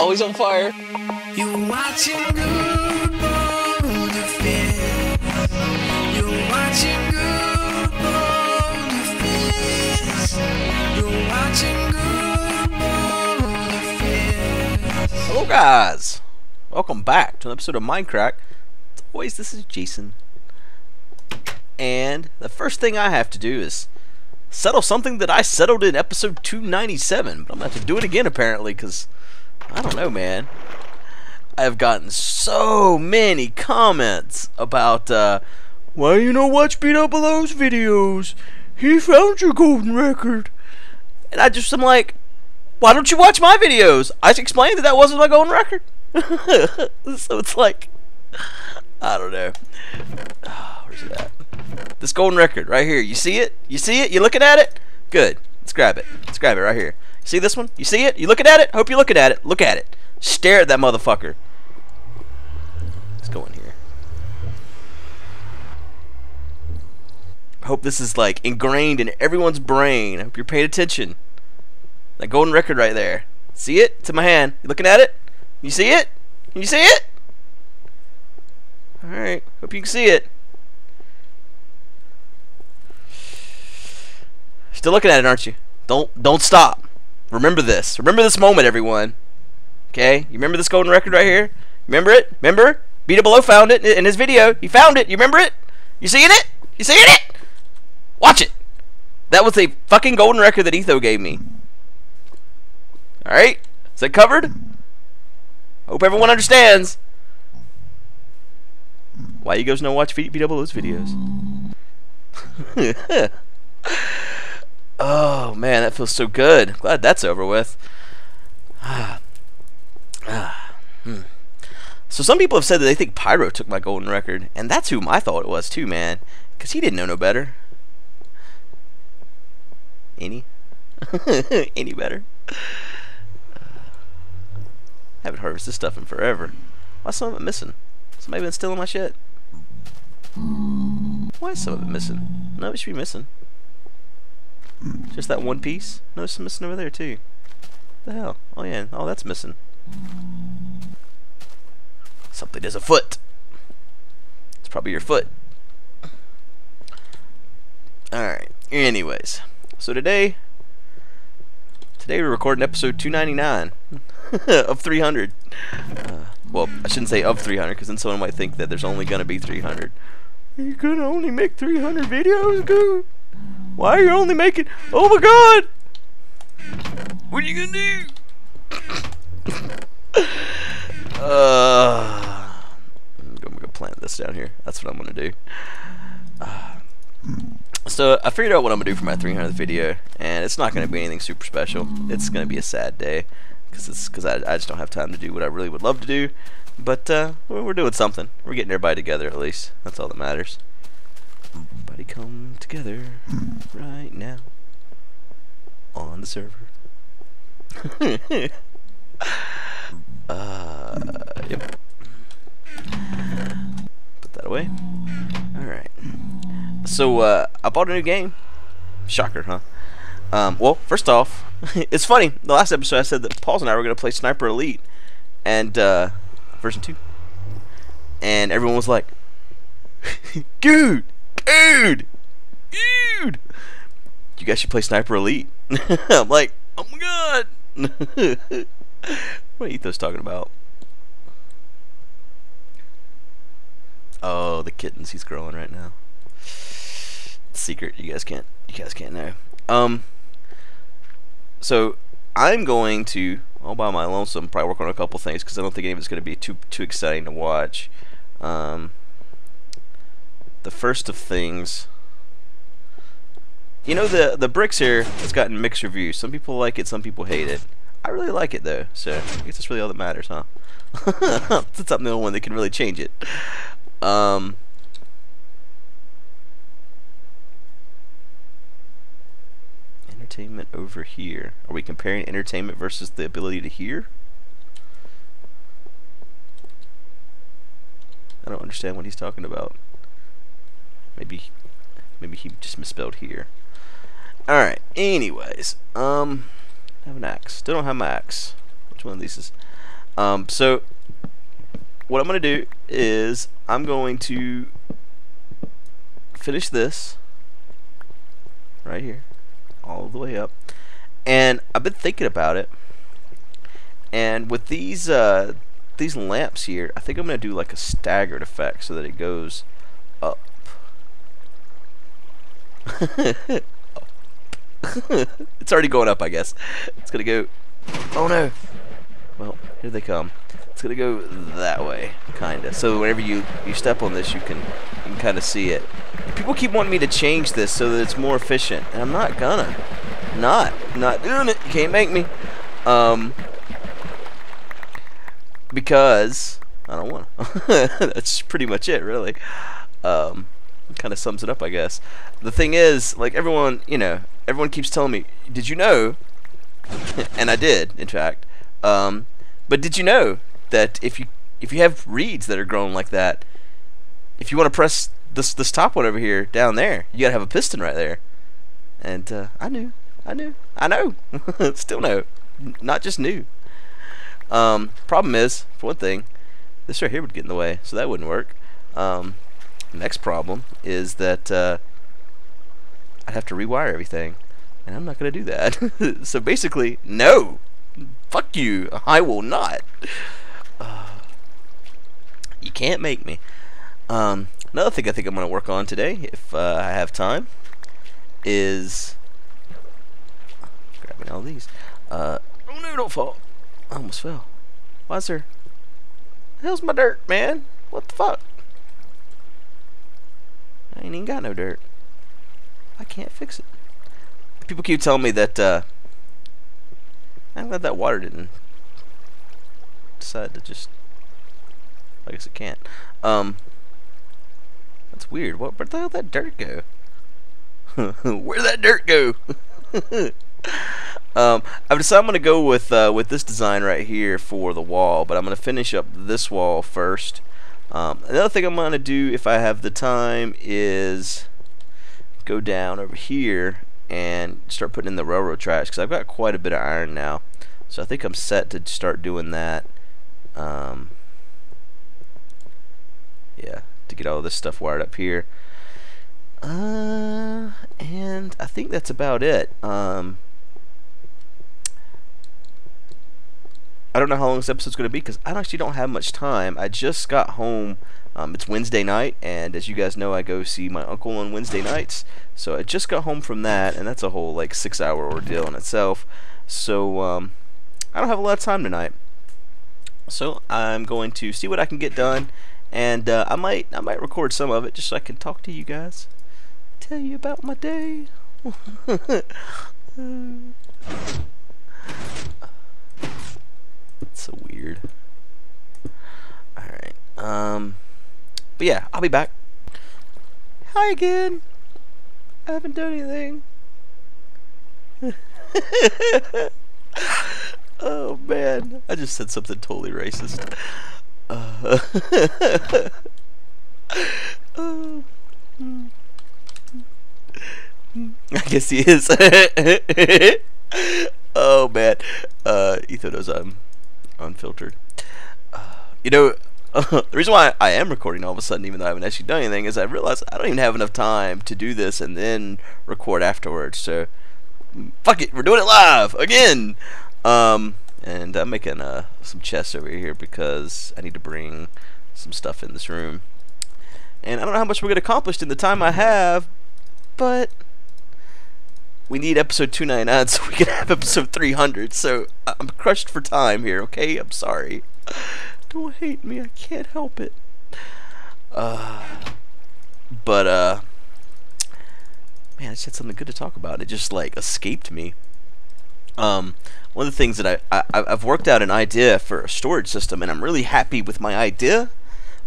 Always on fire. You're watching good boulder fist. You're watching good boulder fist. You're watching good boulder fist. Hello guys, welcome back to an episode of Minecraft. As always, this is Jason. And the first thing I have to do is settle something that I settled in episode 297. But I'm going to have to do it again apparently, because I don't know, man. I've gotten so many comments about, why you don't watch BdoubleO's videos? He found your golden record. And I'm like, why don't you watch my videos? I explained that that wasn't my golden record. So it's like, I don't know. Where's it at? This golden record right here. You see it? You see it? You looking at it? Good. Let's grab it. Let's grab it right here. See this one? You see it? You looking at it? Hope you're looking at it. Look at it. Stare at that motherfucker. Let's go in here. I hope this is like ingrained in everyone's brain. I hope you're paying attention. That golden record right there. See it? It's in my hand. You looking at it? You see it? Can you see it? Alright. Hope you can see it. Still looking at it, aren't you? Don't stop. Remember this. Remember this moment, everyone. Okay? You remember this golden record right here? Remember it? Remember? BdoubleO found it in his video. He found it. You remember it? You seeing it? You seeing it? Watch it. That was a fucking golden record that Etho gave me. Alright? Is that covered? Hope everyone understands why you guys don't watch BdoubleO's videos. Oh man, that feels so good. Glad that's over with. So some people have said that they think Pyro took my golden record, and that's whom I thought it was too, man, because he didn't know no better. Any better? Haven't harvested this stuff in forever. Why's some of it missing? Somebody been stealing my shit? Why is some of it missing? No, it should be missing. Just that one piece? No, it's missing over there too. What the hell? Oh yeah, oh that's missing. Something is afoot. It's probably your foot. Alright, anyways. So today we're recording episode 299 of 300. Well, I shouldn't say of 300, because then someone might think that there's only gonna be 300. You gonna only make 300 videos, dude? Why are you only making? Oh my God! What are you gonna do? I'm gonna go plant this down here. That's what I'm gonna do. So I figured out what I'm gonna do for my 300th video, and it's not gonna be anything super special. It's gonna be a sad day, because I just don't have time to do what I really would love to do. But we're doing something. We're getting everybody together at least. That's all that matters. Everybody come together right now on the server. Yep. Put that away. Alright. So, I bought a new game. Shocker, huh? Well, first off, it's funny. The last episode I said that Paul and I were going to play Sniper Elite and version 2. And everyone was like, Dude! You guys should play Sniper Elite. I'm like, oh my God! What are Etho's talking about? Oh, the kittens he's growing right now. Secret, you guys can't know. So I'm going to all by my lonesome probably work on a couple things because I don't think any of it's going to be too exciting to watch. The first of things, you know, the bricks here has gotten mixed reviews. Some people like it, some people hate it. I really like it though, so I guess that's really all that matters, huh? Since I'm the only one that can really change it. Entertainment over here. Are we comparing entertainment versus the ability to hear? I don't understand what he's talking about. Maybe he just misspelled here. Alright, anyways. I have an axe. Still don't have my axe. Which one of these is... So what I'm going to do is I'm going to finish this right here all the way up, and I've been thinking about it, and with these lamps here, I think I'm going to do like a staggered effect so that it goes up. It's already going up, I guess. It's going to go... Oh no! Well, here they come. It's going to go that way, kind of. So whenever you step on this, you can kind of see it. And people keep wanting me to change this so that it's more efficient, and I'm not gonna. Not doing it. You can't make me. Because I don't want to. That's pretty much it, really. Kind of sums it up, I guess. The thing is, like, everyone, you know, everyone keeps telling me, did you know, and I did, in fact, but did you know that if you have reeds that are grown like that, if you want to press this top one over here down there, you gotta have a piston right there. And I know still know, not just new. Problem is, for one thing, this right here would get in the way, so that wouldn't work. Next problem is that I'd have to rewire everything, and I'm not going to do that. So basically, no! Fuck you! I will not! You can't make me. Another thing I think I'm going to work on today, if I have time, is... grabbing all these. Oh no, don't fall! I almost fell. Why is there... How's my dirt, man? What the fuck? I ain't even got no dirt. I can't fix it. People keep telling me that, I'm glad that water didn't decide to just... I guess it can't. That's weird. Where the hell did that dirt go? Where'd that dirt go? I've decided I'm going to go with this design right here for the wall, but I'm going to finish up this wall first. Another thing I'm going to do, if I have the time, is go down over here and start putting in the railroad tracks, because I've got quite a bit of iron now, so I think I'm set to start doing that. Yeah, to get all this stuff wired up here, and I think that's about it. I don't know how long this episode's going to be, because I actually don't have much time. I just got home. It's Wednesday night, and as you guys know, I go see my uncle on Wednesday nights. So I just got home from that, and that's a whole like 6-hour ordeal in itself. So I don't have a lot of time tonight. So I'm going to see what I can get done, and I might record some of it just so I can talk to you guys, tell you about my day. It's so weird. Alright. But yeah, I'll be back. Hi again. I haven't done anything. Oh man. I just said something totally racist. I guess he is. Oh man. Etho knows I'm unfiltered. You know, the reason why I am recording all of a sudden, even though I haven't actually done anything, is I realized I don't even have enough time to do this and then record afterwards. So, fuck it, we're doing it live again. And I'm making some chests over here because I need to bring some stuff in this room. And I don't know how much we're gonna accomplish in the time I have, but we need episode 299 so we can have episode 300, so I'm crushed for time here, okay? I'm sorry. Don't hate me, I can't help it. Man, I just had something good to talk about. It just, like, escaped me. One of the things that I've worked out an idea for a storage system, and I'm really happy with my idea,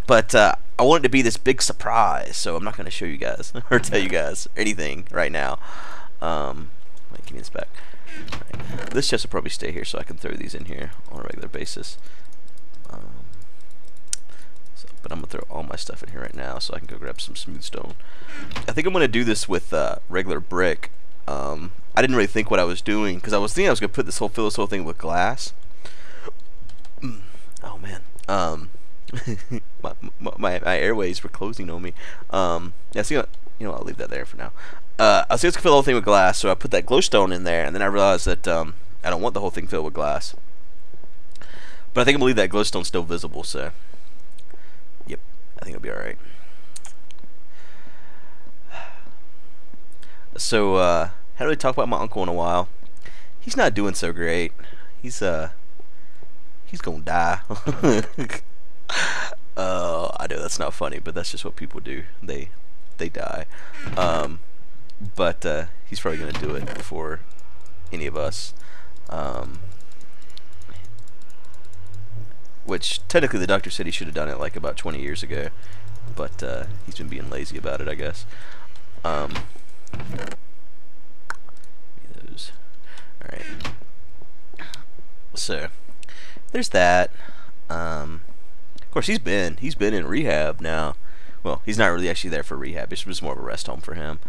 but I want it to be this big surprise, so I'm not going to show you guys or tell you guys anything right now. Wait, give me this back. Right. This chest will probably stay here so I can throw these in here on a regular basis. But I'm going to throw all my stuff in here right now so I can go grab some smooth stone. I think I'm going to do this with regular brick. I didn't really think what I was doing, because I was thinking I was going to put this whole thing with glass. Oh man, my airways were closing on me. Yeah, so you know, I'll leave that there for now. I was going to fill the whole thing with glass, so I put that glowstone in there, and then I realized that I don't want the whole thing filled with glass. But I think I'm gonna leave that glowstone still visible, so yep, I think it'll be all right. So how do we talk about my uncle in a while? He's not doing so great. He's gonna die. I know that's not funny, but that's just what people do. They die. But he's probably gonna do it before any of us. Which technically the doctor said he should have done it like about 20 years ago, but he's been being lazy about it, I guess. All right. So there's that. Of course, he's been in rehab now. Well, he's not really actually there for rehab. It was more of a rest home for him.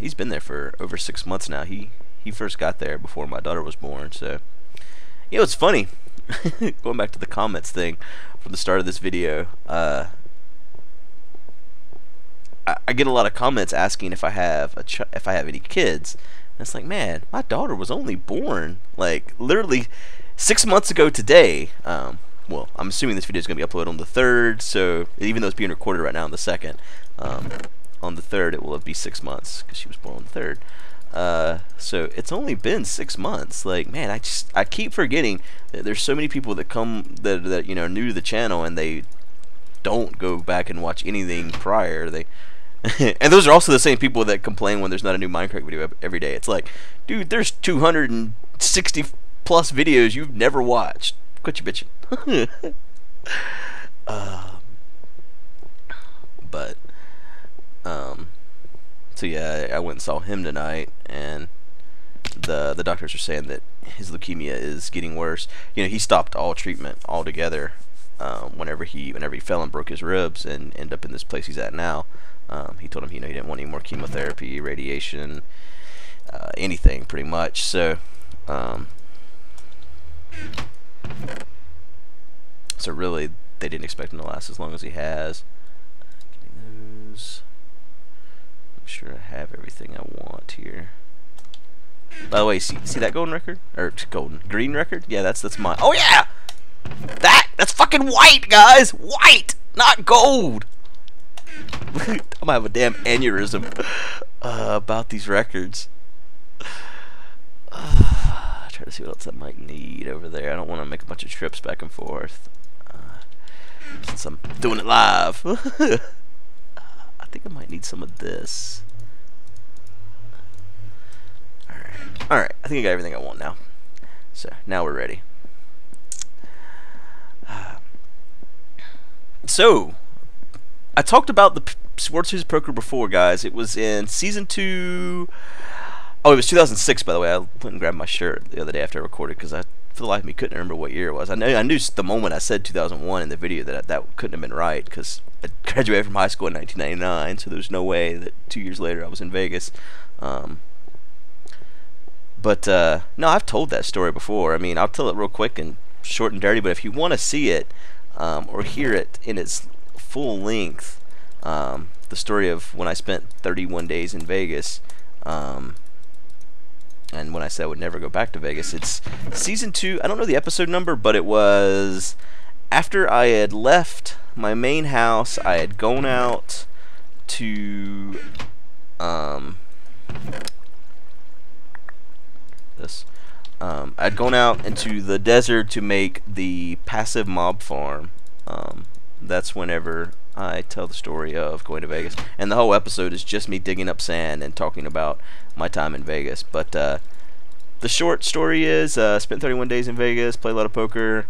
He's been there for over 6 months now. He first got there before my daughter was born. So you know, it's funny. Going back to the comments thing from the start of this video, I get a lot of comments asking if I have any kids, and it's like, man, my daughter was only born like literally 6 months ago today. Well, I'm assuming this video is going to be uploaded on the 3rd, so even though it's being recorded right now on the 2nd, on the 3rd it will be 6 months because she was born on the 3rd. So it's only been 6 months. Like, man, I keep forgetting that there's so many people that come that you know, new to the channel, and they don't go back and watch anything prior. They and those are also the same people that complain when there's not a new Minecraft video every day. It's like, dude, there's 260 plus videos you've never watched. Quit your bitching. So yeah, I went and saw him tonight, and the doctors are saying that his leukemia is getting worse. You know, he stopped all treatment altogether whenever he fell and broke his ribs and ended up in this place he's at now. He told him, you know, he didn't want any more chemotherapy, radiation, anything pretty much. So, so really, they didn't expect him to last as long as he has. Getting those. Sure I have everything I want here. By the way, see that golden record? Or green record? Yeah, that's mine. Oh yeah! That's fucking white, guys! White! Not gold! I'm gonna have a damn aneurysm about these records. Try to see what else I might need over there. I don't want to make a bunch of trips back and forth. Since I'm doing it live. I think I might need some of this. Alright. Alright, I think I got everything I want now. So, now we're ready. So, I talked about the World Series of Poker before, guys. It was in Season 2... Oh, it was 2006, by the way. I went and grabbed my shirt the other day after I recorded, because I, for the life of me, couldn't remember what year it was. I knew the moment I said 2001 in the video that that couldn't have been right, because... I graduated from high school in 1999, so there's no way that 2 years later I was in Vegas. No, I've told that story before. I mean, I'll tell it real quick and short and dirty, but if you want to see it or hear it in its full length, the story of when I spent 31 days in Vegas, and when I said I would never go back to Vegas, it's Season 2, I don't know the episode number, but it was... After I had left my main house, I had gone out to I'd gone out into the desert to make the passive mob farm. That's whenever I tell the story of going to Vegas, and the whole episode is just me digging up sand and talking about my time in Vegas. But the short story is spent 31 days in Vegas, played a lot of poker.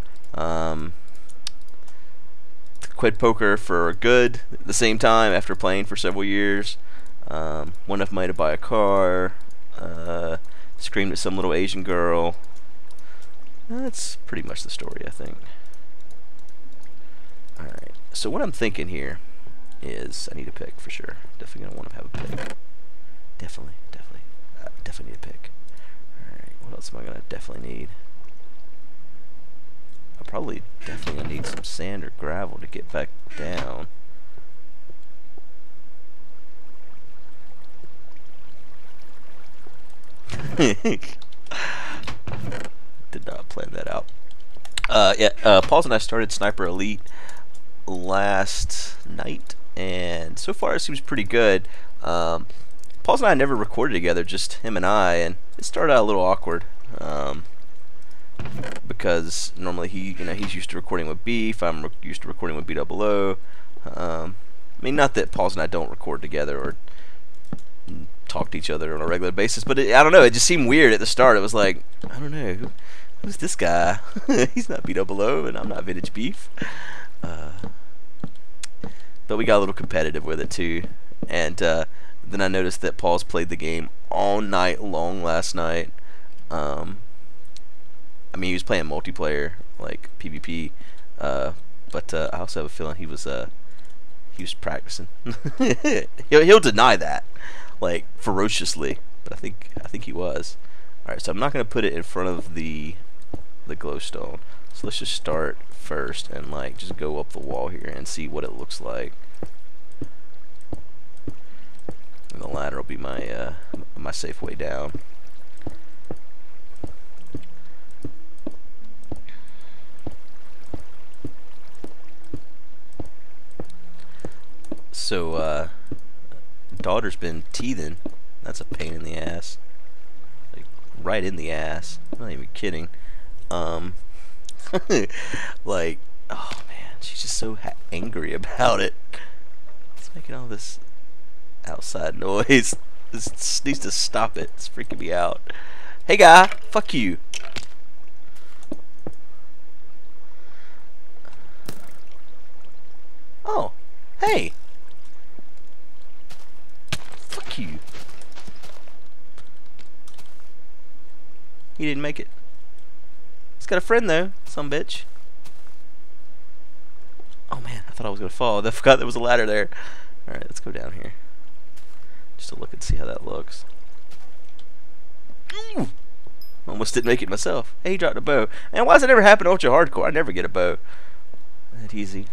Quit poker for good at the same time after playing for several years. Went enough money to buy a car. Screamed at some little Asian girl. That's pretty much the story, I think. Alright, so what I'm thinking here is I need a pick for sure. Definitely going to want to have a pick. Definitely need a pick. Alright, what else am I going to definitely need? probably definitely need some sand or gravel to get back down. Did not plan that out. Pauls and I started Sniper Elite last night, and so far it seems pretty good. Pauls and I never recorded together, just him and I, and it started out a little awkward because normally he's used to recording with Beef, I'm used to recording with BdoubleO. I mean, not that Pauls and I don't record together or talk to each other on a regular basis, but I don't know, it just seemed weird at the start. It was like, I don't know, who's this guy? He's not BdoubleO and I'm not VintageBeef. But we got a little competitive with it too, and then I noticed that Paul's played the game all night long last night. I mean, he was playing multiplayer, like PvP, but I also have a feeling he was practicing. He'll deny that, like, ferociously, but I think he was. All right, so I'm not gonna put it in front of the glowstone. So let's just start first and like just go up the wall here and see what it looks like. And the ladder will be my my safe way down. So daughter's been teething. That's a pain in the ass. Like right in the ass. I'm not even kidding. Like, oh man, she's just so angry about it. It's making all this outside noise. This needs to stop it. It's freaking me out. Hey guy, fuck you. Oh, hey. Fuck you. He didn't make it. He's got a friend though, some bitch. Oh man, I thought I was gonna fall. I forgot there was a ladder there. All right, let's go down here just to look and see how that looks. Ooh, almost didn't make it myself. Hey, he dropped a bow. And why does it never happen ultra hardcore? I never get a bow. That easy.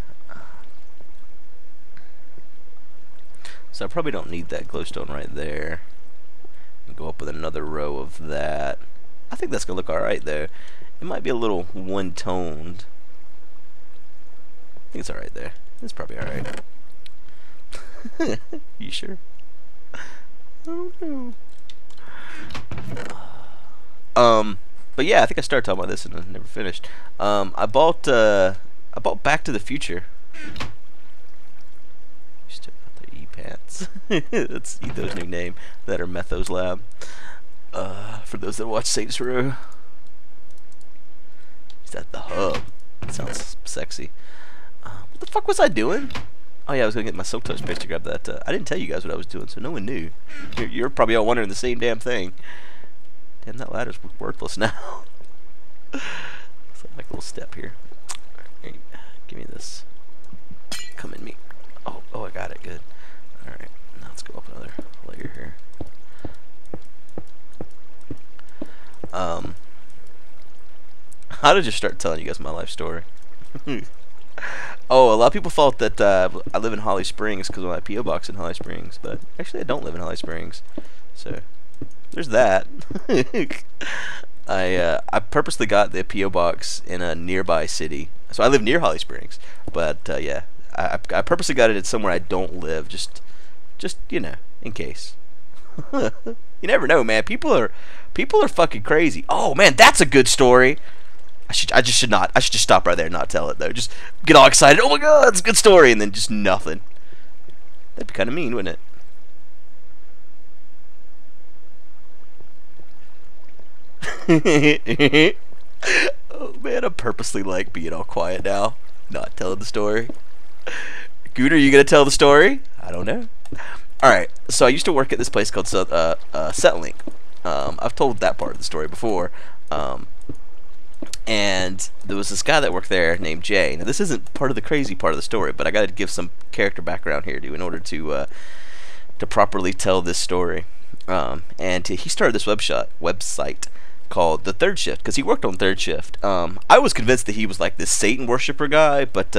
So I probably don't need that glowstone right there. And go up with another row of that. I think that's gonna look all right though. It might be a little one-toned. I think it's alright there. It's probably alright. You sure? Oh no. But yeah, I think I started talking about this and I never finished. I bought Back to the Future. Just took out their E-pants. That's Etho's new name. That are Metho's lab. For those that watch Saints Row. At the hub. That sounds sexy. What the fuck was I doing? Oh yeah, I was gonna get my Silk Touch picture, grab that. I didn't tell you guys what I was doing, so no one knew. You're probably all wondering the same damn thing. Damn, that ladder's worthless now. It's like a little step here. Right, give me this. Come in me. Oh, I got it. Good. All right, now let's go up another layer here. How did I just start telling you guys my life story? Oh, a lot of people thought that I live in Holly Springs because of my P.O. box in Holly Springs, but actually I don't live in Holly Springs. So there's that. I purposely got the P.O. box in a nearby city, so I live near Holly Springs. But yeah, I purposely got it at somewhere I don't live, just you know, in case. You never know, man. People are fucking crazy. Oh man, that's a good story. I should just stop right there and not tell it though. Just get all excited. Oh my god, it's a good story, and then just nothing. That'd be kind of mean, wouldn't it? Oh man, I purposely like being all quiet now, not telling the story. Gooter, are you gonna tell the story? I don't know. All right, so I used to work at this place called Setlink. I've told that part of the story before. And there was this guy that worked there named Jay. Now this isn't part of the crazy part of the story, but I got to give some character background here in order to properly tell this story. And he started this website called The Third Shift, because he worked on Third Shift. I was convinced that he was like this Satan worshiper guy, but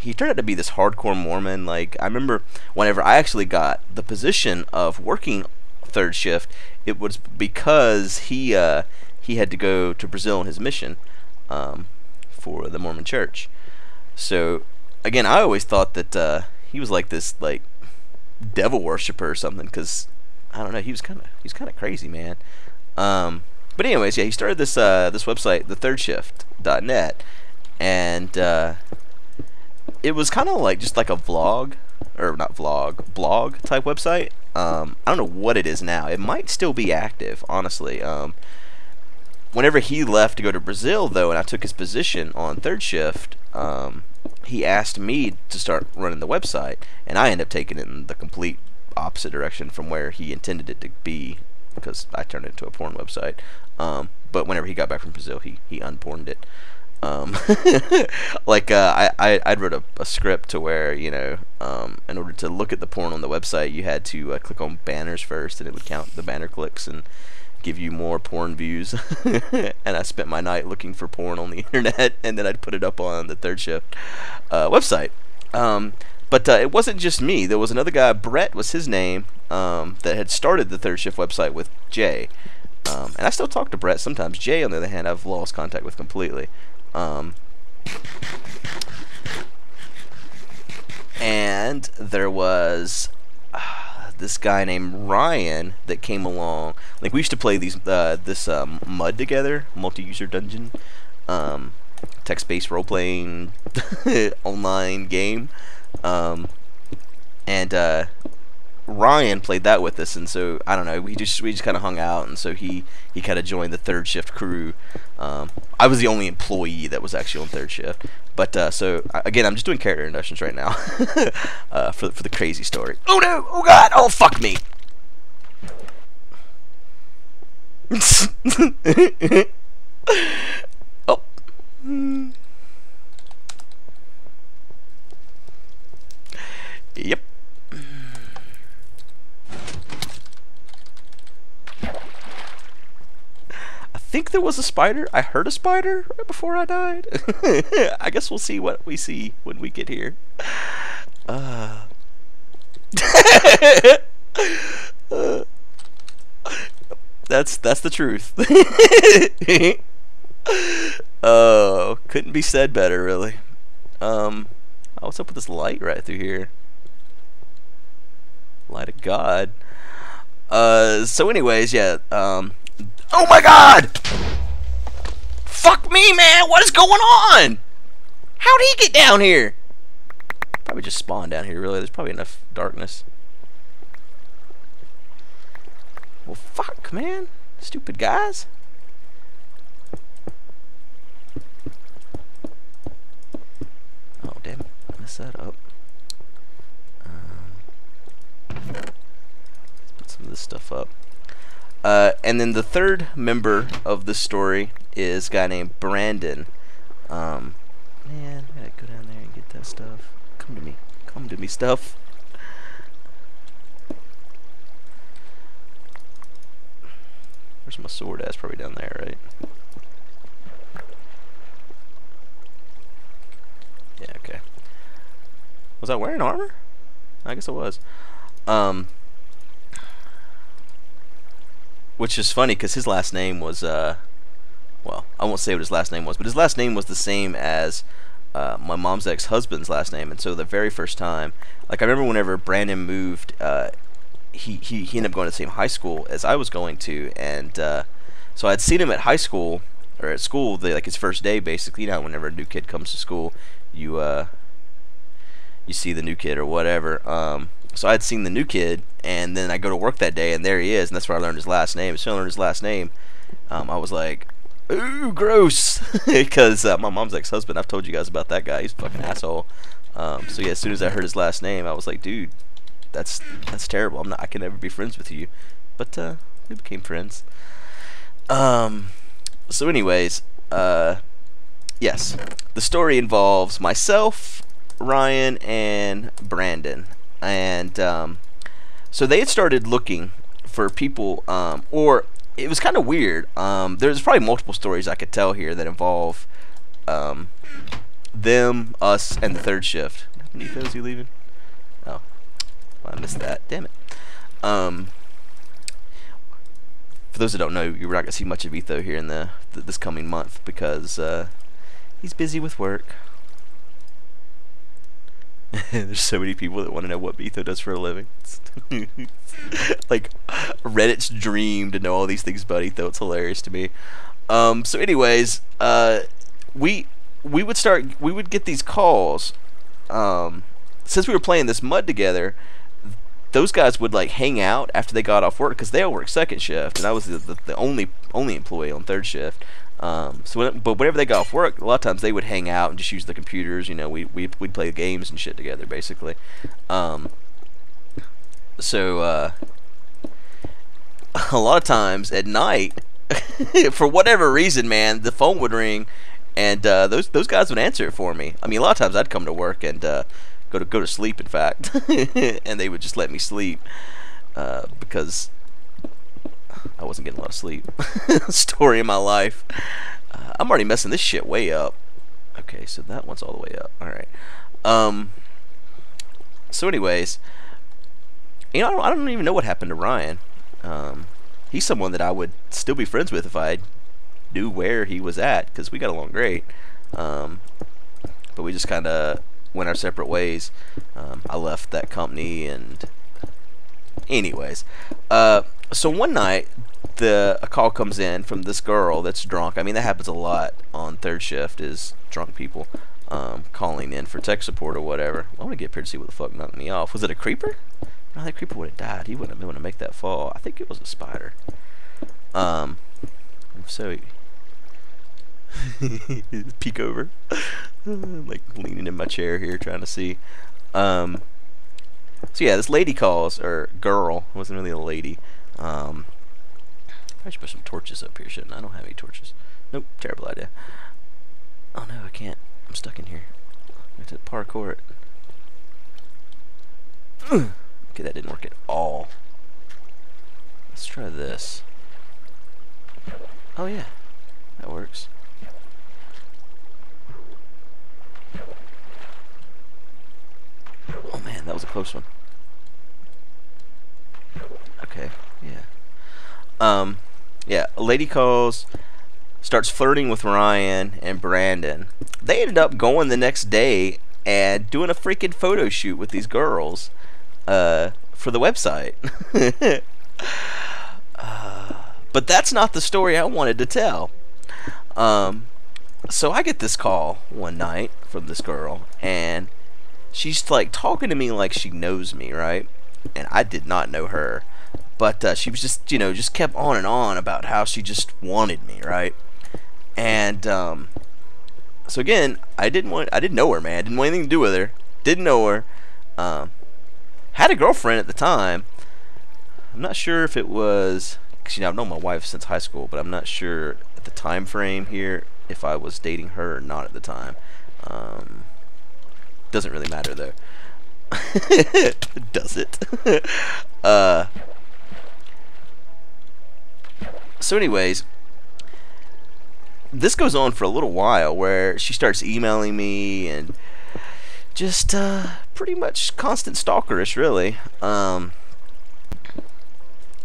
he turned out to be this hardcore Mormon. Like, I remember whenever I actually got the position of working Third Shift, it was because he had to go to Brazil on his mission for the Mormon Church. So again, I always thought that he was like this like devil worshiper or something, because I don't know, he was kind of crazy, man. But anyways, yeah, he started this this website, thethirdShift.net, and it was kind of like just like a vlog, or not vlog, blog type website. I don't know what it is now. It might still be active, honestly. Whenever he left to go to Brazil, though, and I took his position on Third Shift, he asked me to start running the website, and I ended up taking it in the complete opposite direction from where he intended it to be, because I turned it into a porn website. But whenever he got back from Brazil, he unporned it. Like, I wrote a script to where, you know, in order to look at the porn on the website, you had to click on banners first, and it would count the banner clicks and give you more porn views. And I spent my night looking for porn on the internet, and then I'd put it up on the Third Shift website. But it wasn't just me. There was another guy, Brett was his name, that had started the Third Shift website with Jay. And I still talk to Brett sometimes. Jay, on the other hand, I've lost contact with completely. And there was this guy named Ryan that came along. Like, we used to play these MUD together, multi-user dungeon, text-based role-playing online game. And Ryan played that with us, and so I don't know, we just kind of hung out, and so he kind of joined the Third Shift crew. I was the only employee that was actually on Third Shift, but so again, I'm just doing character introductions right now for the crazy story. Oh no! Oh god! Oh fuck me! Oh. Yep. I think there was a spider. I heard a spider right before I died. I guess we'll see what we see when we get here. That's the truth. Oh, couldn't be said better, really. Oh, what's up with this light right through here? Light of God. So anyways, yeah, oh my god! Fuck me, man! What is going on? How'd he get down here? Probably just spawned down here, really. There's probably enough darkness. Well, fuck, man. Stupid guys. Oh, damn it. I messed that up. Let's put some of this stuff up. And then the third member of this story is a guy named Brandon. Man, I gotta go down there and get that stuff. Come to me, stuff. Where's my sword? That's probably down there, right? Yeah, okay. Was I wearing armor? I guess I was. Which is funny, because his last name was, well, I won't say what his last name was, but his last name was the same as my mom's ex-husband's last name. And so the very first time, like, I remember whenever Brandon moved, he ended up going to the same high school as I was going to, and so I'd seen him at high school, or at school, like his first day, basically. You know, whenever a new kid comes to school, you you see the new kid or whatever. So I had seen the new kid, and then I go to work that day, and there he is, and that's where I learned his last name. As soon as I learned his last name, I was like, ooh, gross, because my mom's ex-husband, I've told you guys about that guy, he's a fucking asshole. So yeah, as soon as I heard his last name, I was like, dude, that's terrible. I can never be friends with you. But we became friends. So anyways, yes, the story involves myself, Ryan, and Brandon. And so they had started looking for people, or it was kind of weird. There's probably multiple stories I could tell here that involve them, us, and the third shift. Etho, is he leaving? Oh, well, I missed that. Damn it. For those that don't know, you're not gonna see much of Etho here in this coming month because he's busy with work. There's so many people that want to know what Etho does for a living. Like, Reddit's dream to know all these things about Etho. It's hilarious to me. So anyways, we would get these calls. Since we were playing this mud together, those guys would like hang out after they got off work because they all work second shift, and I was the only employee on third shift. But whenever they got off work, a lot of times they would hang out and just use the computers. You know, we'd play games and shit together, basically. A lot of times at night, for whatever reason, man, the phone would ring, and those guys would answer it for me. I mean, a lot of times I'd come to work and go to sleep, in fact, and they would just let me sleep because I wasn't getting a lot of sleep. Story of my life. I'm already messing this shit way up. Okay, so that one's all the way up. Alright. So anyways, you know, I don't even know what happened to Ryan. He's someone that I would still be friends with if I knew where he was at, because we got along great. But we just kind of went our separate ways. I left that company, and anyways, so one night a call comes in from this girl that's drunk. I mean, that happens a lot on third shift, is drunk people calling in for tech support or whatever. I want to get up here to see what the fuck knocked me off. Was it a creeper? No, that creeper would have died. He wouldn't have been able to make that fall. I think it was a spider. So peek over. I'm like leaning in my chair here trying to see. So yeah, this lady calls, or girl, it wasn't really a lady. I should put some torches up here, shouldn't I? I don't have any torches. Nope, terrible idea. Oh no, I can't. I'm stuck in here. I have to parkour it. Okay, that didn't work at all. Let's try this. Oh yeah, that works. Oh man, that was a close one. Okay, yeah. Yeah, a lady calls, starts flirting with Ryan and Brandon. They ended up going the next day and doing a freaking photo shoot with these girls for the website. But that's not the story I wanted to tell. So I get this call one night from this girl, and she's like talking to me like she knows me, right? And I did not know her, but she was just, you know, just kept on and on about how she just wanted me, right? And so again, I didn't know her, man. I didn't want anything to do with her. Didn't know her. Had a girlfriend at the time. I'm not sure if it was, 'cause, you know, I've known my wife since high school, but I'm not sure at the time frame here if I was dating her or not at the time. Doesn't really matter though. Does it? So anyways, this goes on for a little while where she starts emailing me and just pretty much constant stalkerish, really.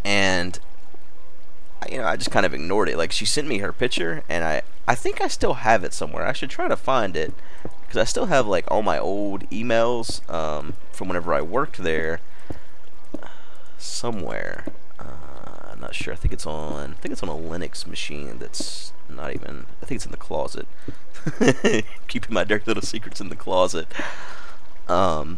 And you know, I just kind of ignored it. Like, she sent me her picture, and I think I still have it somewhere. I should try to find it, because I still have like all my old emails from whenever I worked there somewhere. I'm not sure. I think it's on a Linux machine that's not even, I think it's in the closet. Keeping my dirty little secrets in the closet. I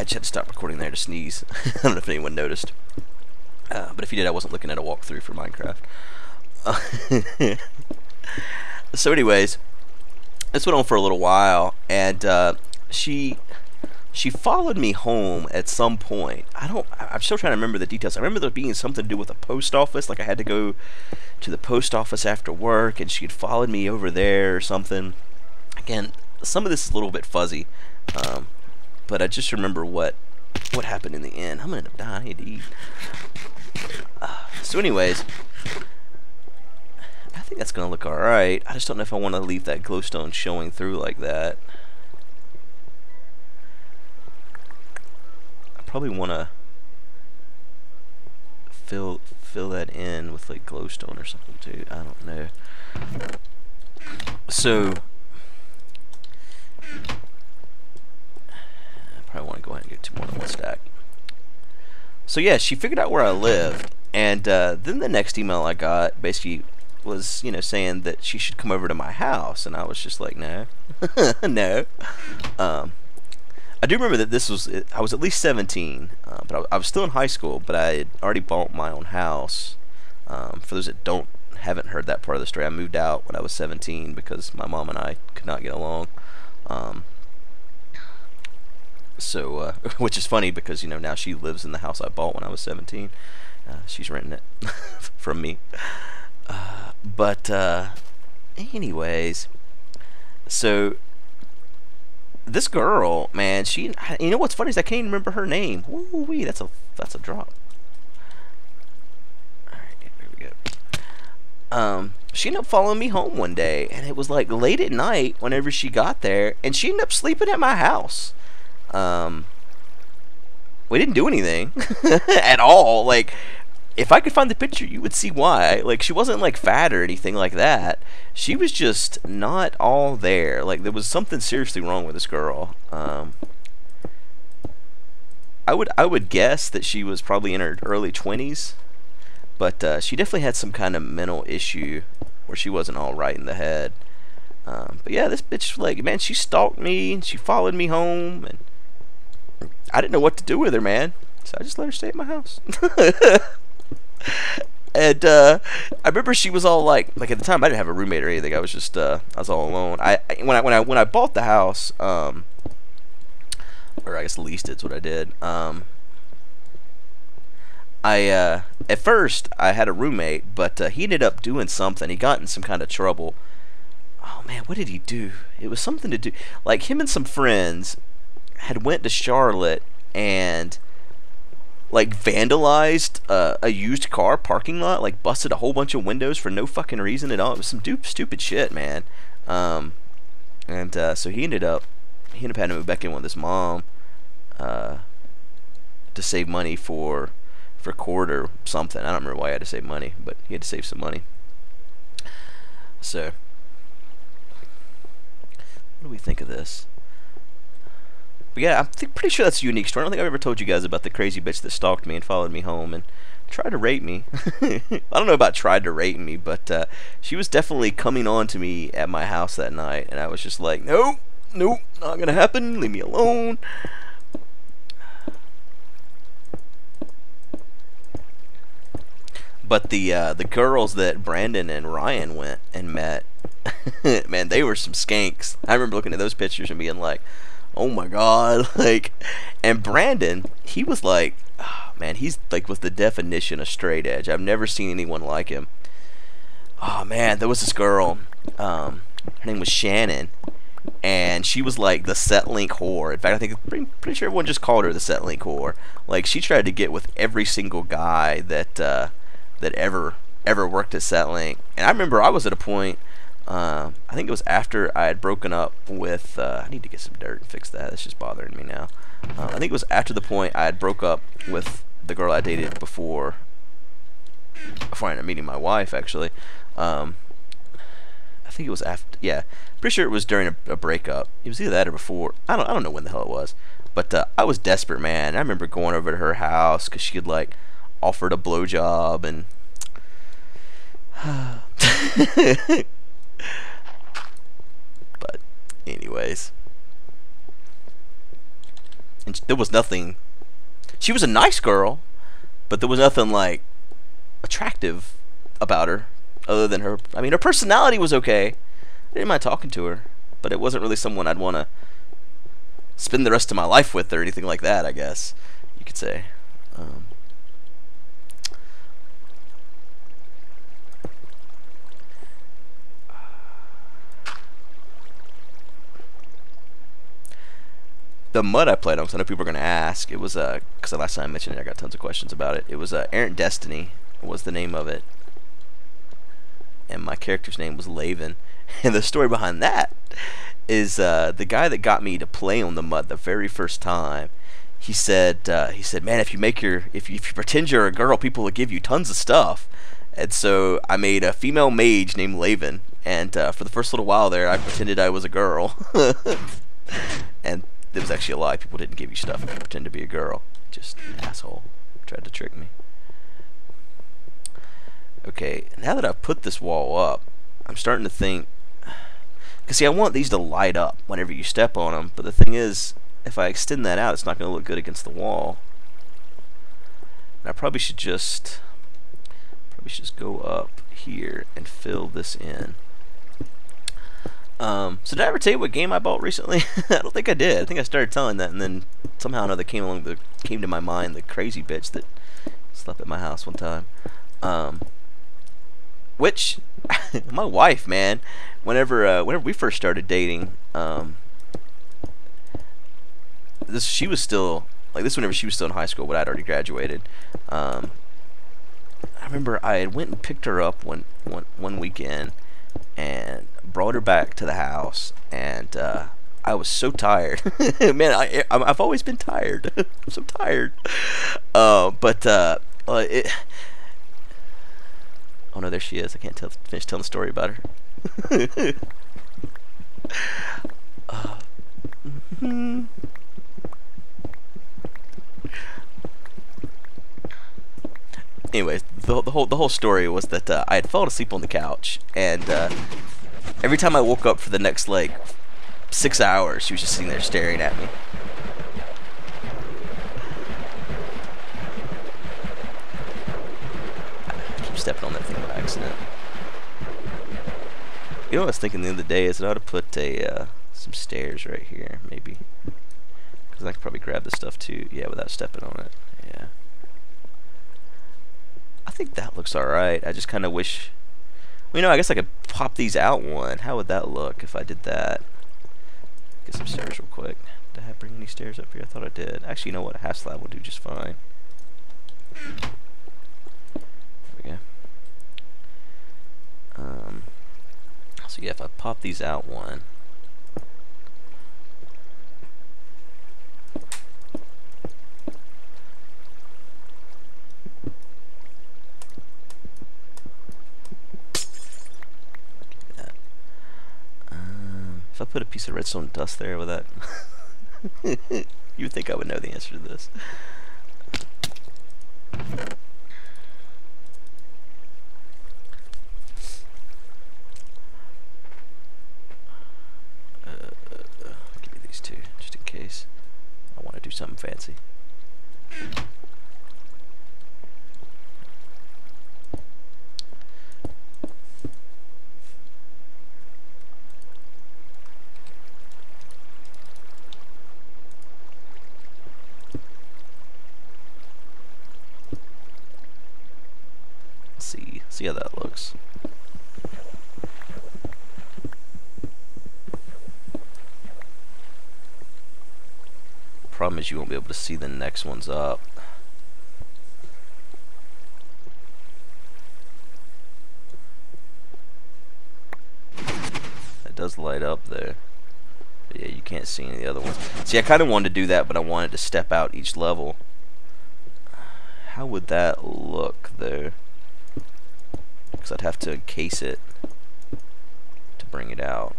just had to stop recording there to sneeze. I don't know if anyone noticed, but if you did, I wasn't looking at a walkthrough for Minecraft. So anyways, this went on for a little while, and she followed me home at some point. I'm still trying to remember the details. I remember there being something to do with a post office, like I had to go to the post office after work, and she had followed me over there or something. Again, some of this is a little bit fuzzy, but I just remember what what happened in the end. I'm gonna end up dying. I need to eat. So anyways, I think that's gonna look alright. I just don't know if I want to leave that glowstone showing through like that. I probably want to fill that in with like glowstone or something too. I don't know. So I probably want to go ahead and get two more than one stack. So yeah, she figured out where I lived, and then the next email I got basically was, you know, saying that she should come over to my house, and I was just like, no, no. I do remember that this was, I was at least 17, but I was still in high school, but I had already bought my own house. For those that haven't heard that part of the story, I moved out when I was 17 because my mom and I could not get along. So which is funny because, you know, now she lives in the house I bought when I was 17. She's renting it from me. But anyways, so this girl, man, she, you know what's funny is I can't even remember her name. Woo wee, that's a drop. Alright, here we go. She ended up following me home one day, and it was like late at night whenever she got there, and she ended up sleeping at my house. We didn't do anything at all. Like, if I could find the picture, you would see why. Like, she wasn't, like, fat or anything like that. She was just not all there. Like, there was something seriously wrong with this girl. I would guess that she was probably in her early 20s. But she definitely had some kind of mental issue where she wasn't all right in the head. But yeah, this bitch, like, man, she stalked me, and she followed me home, and I didn't know what to do with her, man. So I just let her stay at my house. And I remember she was all like at the time I didn't have a roommate or anything. I was just I was all alone. When I bought the house, or I guess leased it's what I did. I at first I had a roommate, but he ended up doing something. He got in some kind of trouble. Oh man, what did he do? It was something to do like him and some friends had went to Charlotte and like vandalized a used car parking lot, like busted a whole bunch of windows for no fucking reason at all. It was some stupid shit, man. And so he ended up having to move back in with his mom to save money for court or something. I don't remember why he had to save money, but he had to save some money. So what do we think of this? But yeah, I'm pretty sure that's a unique story. I don't think I've ever told you guys about the crazy bitch that stalked me and followed me home and tried to rape me. I don't know about tried to rape me, but she was definitely coming on to me at my house that night, and I was just like, nope, not gonna happen, leave me alone. But the girls that Brandon and Ryan went and met, man, they were some skanks. I remember looking at those pictures and being like, oh my god, like, and Brandon, he was like, oh man, he's like, was the definition of straight edge. I've never seen anyone like him. Oh man, there was this girl, her name was Shannon, and she was like the Setlink whore. In fact, I think pretty sure everyone just called her the Setlink whore. Like, she tried to get with every single guy that that ever worked at Setlink. And I remember I was at a point, I think it was after I had broken up with, I need to get some dirt and fix that, that's just bothering me now. I think it was after the point I had broke up with the girl I dated before I ended up meeting my wife, actually. I think it was after, yeah, pretty sure it was during a breakup. It was either that or before, I don't know when the hell it was. But I was desperate, man. I remember going over to her house because she had like offered a blowjob and but anyways, and there was nothing. She was a nice girl, but there was nothing like attractive about her other than her, I mean, her personality was okay. I didn't mind talking to her, but it wasn't really someone I'd want to spend the rest of my life with or anything like that, I guess you could say. The the mud I played on, because I know people are going to ask. It was, because the last time I mentioned it, I got tons of questions about it. It was Errant Destiny was the name of it. And my character's name was Lavin. And the story behind that is the guy that got me to play on the mud the very first time. He said, man, if you make your, if you pretend you're a girl, people will give you tons of stuff. And so I made a female mage named Lavin, and for the first little while there, I pretended I was a girl. And it was actually a lie. People didn't give you stuff if you pretend to be a girl. Just an asshole tried to trick me. Okay, now that I've put this wall up, I'm starting to think, because see, I want these to light up whenever you step on them, but the thing is, if I extend that out, it's not going to look good against the wall. And I probably should just go up here and fill this in. So did I ever tell you what game I bought recently? I don't think I did. I think I started telling that, and then somehow or another came to my mind the crazy bitch that slept at my house one time. Which my wife, man, whenever we first started dating, she was still like this. Whenever she was still in high school, but I'd already graduated. I remember I had went and picked her up one weekend and brought her back to the house, and I was so tired. Man, I've always been tired. I'm so tired. Oh no, there she is. I can't finish telling the story about her. Anyways, the whole story was that I had fallen asleep on the couch, and every time I woke up for the next like 6 hours, she was just sitting there staring at me. I keep stepping on that thing by accident. You know what I was thinking the other day is that I ought to put some stairs right here, maybe, because I could probably grab this stuff too. Yeah, without stepping on it. Yeah. I think that looks alright. I just kind of wish... Well, you know, I guess I could pop these out one. How would that look if I did that? Get some stairs real quick. Did I bring any stairs up here? I thought I did. Actually, you know what? A half slab will do just fine. There we go. So yeah, if I pop these out one... I put a piece of redstone dust there with that. You would think I would know the answer to this. Give me these two just in case I want to do something fancy. See how that looks. Problem is you won't be able to see the next ones up. That does light up there. But yeah, you can't see any of the other ones. See, I kind of wanted to do that, but I wanted to step out each level. How would that look there? Because I'd have to encase it to bring it out.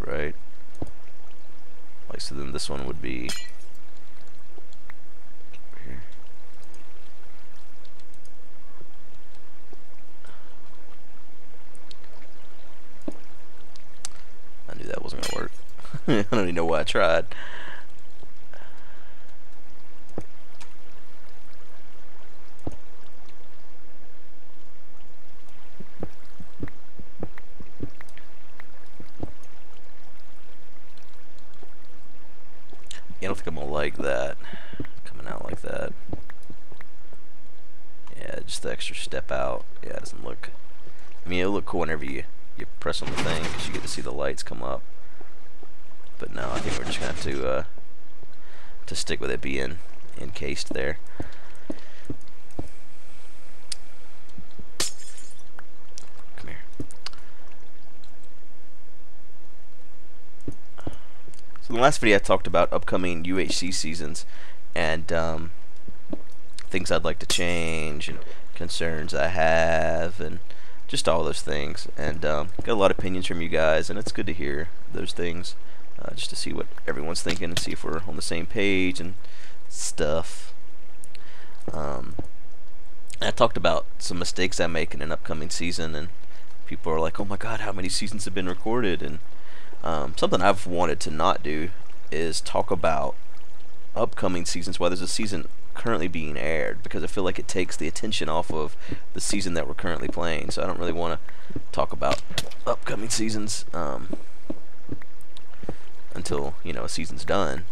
Right? Like, so then this one would be... over here. I knew that wasn't going to work. I don't even know why I tried. I don't think I'm gonna like that coming out like that. Yeah, just the extra step out. Yeah, it doesn't look. I mean, it'll look cool whenever you press on the thing because you get to see the lights come up. But no, I think we're just going to have to stick with it being encased there. Come here. So in the last video I talked about upcoming UHC seasons and things I'd like to change and concerns I have and just all those things, and got a lot of opinions from you guys, and it's good to hear those things, just to see what everyone's thinking and see if we're on the same page and stuff. I talked about some mistakes I make in an upcoming season, and people are like, oh my god, how many seasons have been recorded? And something I've wanted to not do is talk about upcoming seasons while there's a season currently being aired, because I feel like it takes the attention off of the season that we're currently playing. So I don't really want to talk about upcoming seasons until, you know, a season's done,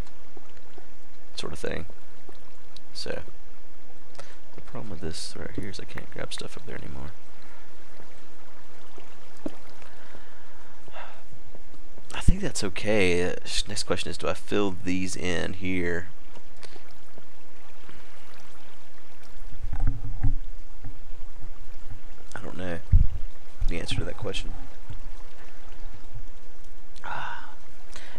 sort of thing. So the problem with this right here is I can't grab stuff up there anymore. I think that's okay. Next question is, do I fill these in here? Know the answer to that question.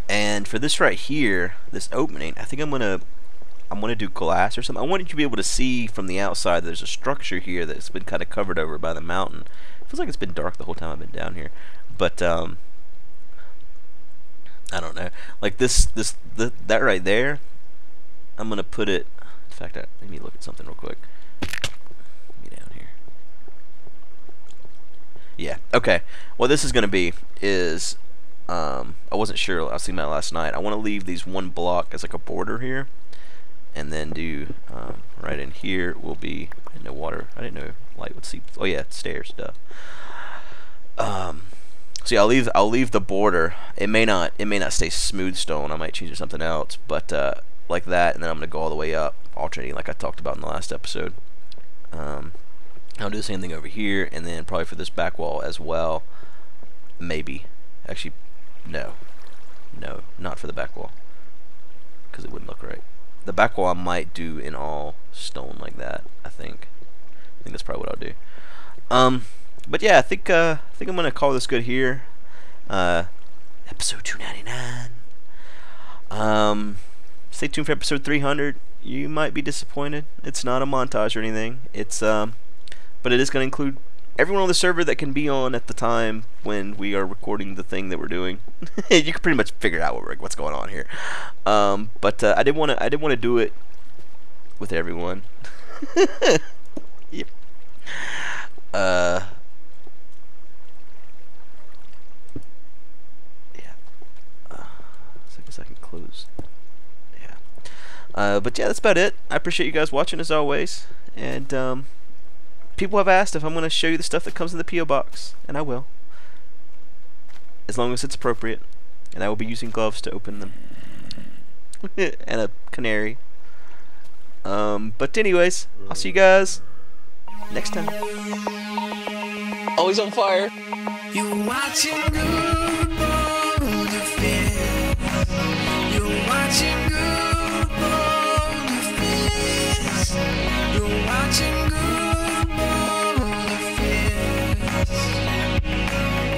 And for this right here, this opening, I think I'm gonna do glass or something. I want you to be able to see from the outside there's a structure here that's been kind of covered over by the mountain. It feels like it's been dark the whole time I've been down here, but I don't know, like that right there, I'm gonna put it, in fact, let me look at something real quick. Yeah, okay. What this is going to be is, I wasn't sure, I was thinking about it last night. I want to leave these one block as like a border here, and then do, right in here will be, no water, I didn't know light would seep, oh yeah, stairs, duh. So yeah, I'll leave the border. It may not stay smooth stone, I might change it to something else, but like that, and then I'm going to go all the way up, alternating like I talked about in the last episode. I'll do the same thing over here, and then probably for this back wall as well. Maybe. Actually, no. No, not for the back wall, because it wouldn't look right. The back wall I might do in all stone like that, I think. I think that's probably what I'll do. But yeah, I think I'm going to call this good here. Episode 299. Stay tuned for episode 300. You might be disappointed. It's not a montage or anything. It's... but it is going to include everyone on the server that can be on at the time when we are recording the thing that we're doing. You can pretty much figure out what's going on here. But I did want to do it with everyone. Yep. Yeah. So I guess I can close. Yeah. But yeah, that's about it. I appreciate you guys watching as always, and people have asked if I'm going to show you the stuff that comes in the P.O. box, and I will. As long as it's appropriate, and I will be using gloves to open them. And a canary. But anyways, I'll see you guys next time. Always on fire. You're watching good bold affairs. You're watching good bold affairs. You're watching good.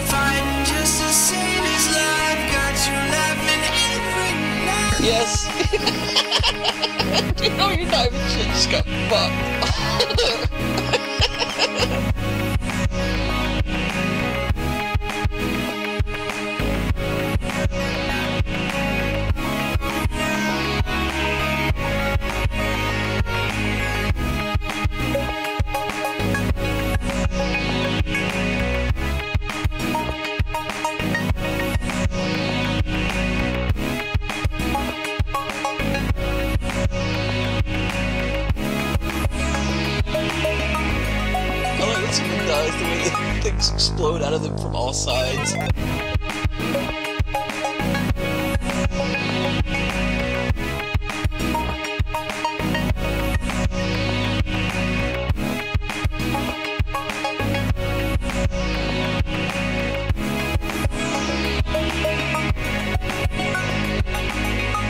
Fighting just the same as life got you laughing every night. Yes. You know you're not even shit, just got fucked. Things explode out of them from all sides.